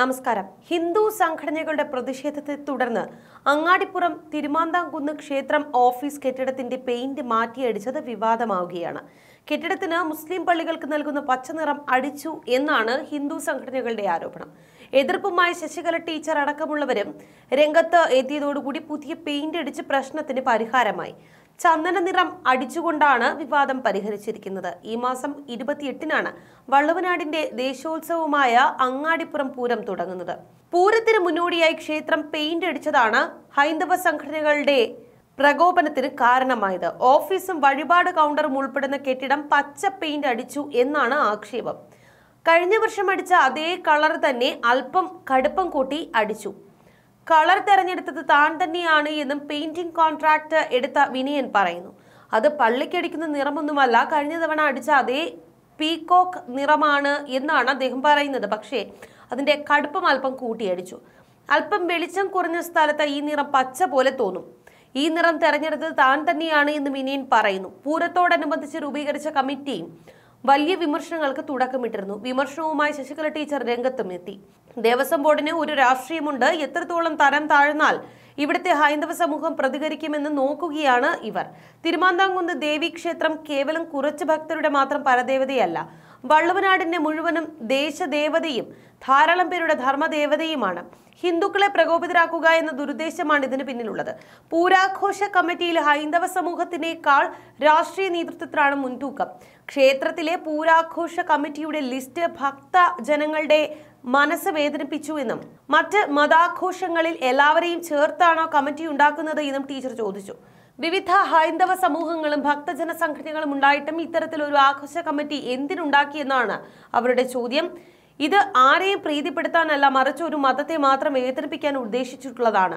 നമസ്കാരം. ഹിന്ദു സംഘടനകളുടെ പ്രതിഷേധത്തെ തുടർന്ന് അങ്ങാടിപ്പുറം തിരുമാന്ധാംകുന്ന് ക്ഷേത്രം ഓഫീസ് കെട്ടിടത്തിന്റെ പെയിന്റ് മാറ്റിയടിച്ചത് വിവാദമാവുകയാണ്. കെട്ടിടത്തിന് മുസ്ലിം പള്ളികൾക്ക് നൽകുന്ന പച്ചനിറം അടിച്ചു എന്നാണ് ഹിന്ദു സംഘടനകളുടെ ആരോപണം. എതിർപ്പുമായി ശശികല ടീച്ചർ അടക്കമുള്ളവരും രംഗത്ത് എത്തിയതോടുകൂടി പുതിയ പെയിന്റ് അടിച്ച് പ്രശ്നത്തിന് പരിഹാരമായി. ചന്ദന നിറം അടിച്ചുകൊണ്ടാണ് വിവാദം പരിഹരിച്ചിരിക്കുന്നത്. ഈ മാസം 28-നാണ് വള്ളുവനാടിന്റെ ദേശീയോത്സവമായ അങ്ങാടിപ്പുറം പൂരം തുടങ്ങുന്നത്. പൂരത്തിന് മുന്നോടിയായി ക്ഷേത്രം പെയിന്റ് അടിച്ചതാണ് ഹൈന്ദവ സംഘടനകളുടെ പ്രകോപനത്തിന് കാരണമായത്. ഓഫീസും വഴിപാട് കൗണ്ടറും ഉൾപ്പെടുന്ന കെട്ടിടം പച്ച പെയിന്റ് അടിച്ചു എന്നാണ് ആക്ഷേപം. കഴിഞ്ഞ വർഷം അടിച്ച അതേ കളർ തന്നെ അല്പം കടുപ്പം കൂട്ടി അടിച്ചു. കളർ തെരഞ്ഞെടുത്തത് താൻ തന്നെയാണ് എന്നും പെയിന്റിംഗ് കോൺട്രാക്ട് എടുത്ത വിനയൻ പറയുന്നു. അത് പള്ളിക്കടിക്കുന്ന നിറമൊന്നുമല്ല, കഴിഞ്ഞ തവണ അടിച്ച അതേ പീകോക്ക് നിറമാണ് എന്നാണ് അദ്ദേഹം പറയുന്നത്. പക്ഷേ അതിൻ്റെ കടുപ്പം അല്പം കൂട്ടിയടിച്ചു. അല്പം വെളിച്ചം കുറഞ്ഞ സ്ഥലത്ത് ഈ നിറം പച്ച പോലെ തോന്നും. ഈ നിറം തെരഞ്ഞെടുത്തത് താൻ തന്നെയാണ് എന്ന് വിനയൻ പറയുന്നു. പൂരത്തോടനുബന്ധിച്ച് രൂപീകരിച്ച കമ്മിറ്റിയും വലിയ വിമർശനങ്ങൾക്ക് തുടക്കമിട്ടിരുന്നു. വിമർശനവുമായി ശശികല ടീച്ചർ രംഗത്തും എത്തി. ദേവസ്വം ബോർഡിന് ഒരു രാഷ്ട്രീയമുണ്ട്, എത്രത്തോളം തരം താഴ്ന്നാൽ ഇവിടുത്തെ ഹൈന്ദവ സമൂഹം പ്രതികരിക്കുമെന്ന് നോക്കുകയാണ് ഇവർ. തിരുമാന്ധാംകുന്ന് ദേവീക്ഷേത്രം കേവലം കുറച്ച് ഭക്തരുടെ മാത്രം പരദേവതയല്ല, വള്ളുവനാടിന്റെ മുഴുവനും ദേശദേവതയും ധാരാളം പേരുടെ ധർമ്മദേവതയുമാണ്. ഹിന്ദുക്കളെ പ്രകോപിതരാക്കുക എന്ന ദുരുദ്ദേശമാണ് ഇതിന് പിന്നിലുള്ളത്. പൂരാഘോഷ കമ്മിറ്റിയിൽ ഹൈന്ദവ സമൂഹത്തിനേക്കാൾ രാഷ്ട്രീയ നേതൃത്വത്തിലാണ് മുൻതൂക്കം. ക്ഷേത്രത്തിലെ പൂരാഘോഷ കമ്മിറ്റിയുടെ ലിസ്റ്റ് ഭക്ത ജനങ്ങളുടെ മനസ്സ് വേദനിപ്പിച്ചു എന്നും മറ്റ് മതാഘോഷങ്ങളിൽ എല്ലാവരെയും ചേർത്താണോ കമ്മിറ്റി ഉണ്ടാക്കുന്നത് എന്നും ടീച്ചർ ചോദിച്ചു. വിവിധ ഹൈന്ദവ സമൂഹങ്ങളും ഭക്തജന സംഘടനകളും ഉണ്ടായിട്ടും ഇത്തരത്തിലൊരു ആഘോഷ കമ്മിറ്റി എന്തിനുണ്ടാക്കിയെന്നാണ് അവരുടെ ചോദ്യം. ഇത് ആരെയും പ്രീതിപ്പെടുത്താനല്ല, മറിച്ച് ഒരു മതത്തെ മാത്രം വേദനിപ്പിക്കാൻ ഉദ്ദേശിച്ചിട്ടുള്ളതാണ്.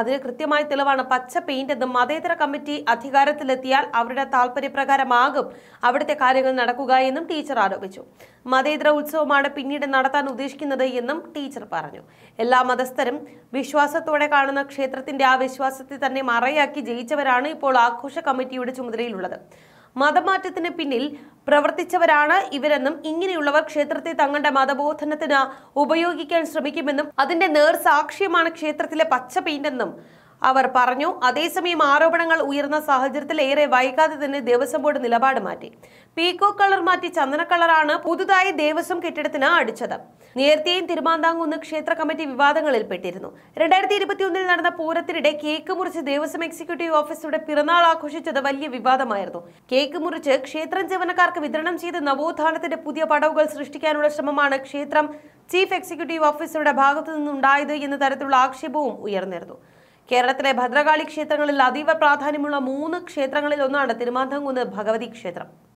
അതിന് കൃത്യമായ തെളിവാണ് പച്ച പെയിന്റ് എന്നും മതേതര കമ്മിറ്റി അധികാരത്തിലെത്തിയാൽ അവരുടെ താല്പര്യപ്രകാരമാകും അവിടുത്തെ കാര്യങ്ങൾ നടക്കുക എന്നും ടീച്ചർ ആരോപിച്ചു. മതേതര ഉത്സവമാണ് പിന്നീട് നടത്താൻ ഉദ്ദേശിക്കുന്നത് എന്നും ടീച്ചർ പറഞ്ഞു. എല്ലാ മതസ്ഥരും വിശ്വാസത്തോടെ കാണുന്ന ക്ഷേത്രത്തിന്റെ ആ വിശ്വാസത്തെ തന്നെ മറയാക്കി ജയിച്ചവരാണ് ഇപ്പോൾ ആഘോഷ കമ്മിറ്റിയുടെ ചുമതലയിലുള്ളത്. മതമാറ്റത്തിന് പിന്നിൽ പ്രവർത്തിച്ചവരാണ് ഇവരെന്നും ഇങ്ങനെയുള്ളവർ ക്ഷേത്രത്തെ തങ്ങളുടെ മതബോധനത്തിന് ഉപയോഗിക്കാൻ ശ്രമിക്കുമെന്നും അതിന്റെ നേർസാക്ഷ്യമാണ് ക്ഷേത്രത്തിലെ പച്ച പെയിന്റെന്നും അവർ പറഞ്ഞു. അതേസമയം ആരോപണങ്ങൾ ഉയർന്ന സാഹചര്യത്തിൽ ഏറെ വൈകാതെ തന്നെ ദേവസ്വം ബോർഡ് നിലപാട് മാറ്റി. പീകോ കളർ മാറ്റി ചന്ദന കളറാണ് പുതുതായി ദേവസ്വം കെട്ടിടത്തിന് അടിച്ചത്. നേരത്തെയും തിരുമാന്ധാംകുന്ന് ക്ഷേത്ര കമ്മിറ്റി വിവാദങ്ങളിൽ പെട്ടിരുന്നു. 2021-ൽ നടന്ന പൂരത്തിനിടെ കേക്ക് മുറിച്ച് ദേവസ്വം എക്സിക്യൂട്ടീവ് ഓഫീസറുടെ പിറന്നാൾ ആഘോഷിച്ചത് വലിയ വിവാദമായിരുന്നു. കേക്ക് മുറിച്ച് ക്ഷേത്രം ജീവനക്കാർക്ക് വിതരണം ചെയ്ത് നവോത്ഥാനത്തിന്റെ പുതിയ പടവുകൾ സൃഷ്ടിക്കാനുള്ള ശ്രമമാണ് ക്ഷേത്രം ചീഫ് എക്സിക്യൂട്ടീവ് ഓഫീസറുടെ ഭാഗത്തു നിന്നുണ്ടായത് എന്ന തരത്തിലുള്ള ആക്ഷേപവും ഉയർന്നിരുന്നു. കേരളത്തിലെ ഭദ്രകാളി ക്ഷേത്രങ്ങളിൽ അതീവ പ്രാധാന്യമുള്ള 3 ക്ഷേത്രങ്ങളിൽ ഒന്നാണ് തിരുമാന്ധാംകുന്ന് ഭഗവതി ക്ഷേത്രം.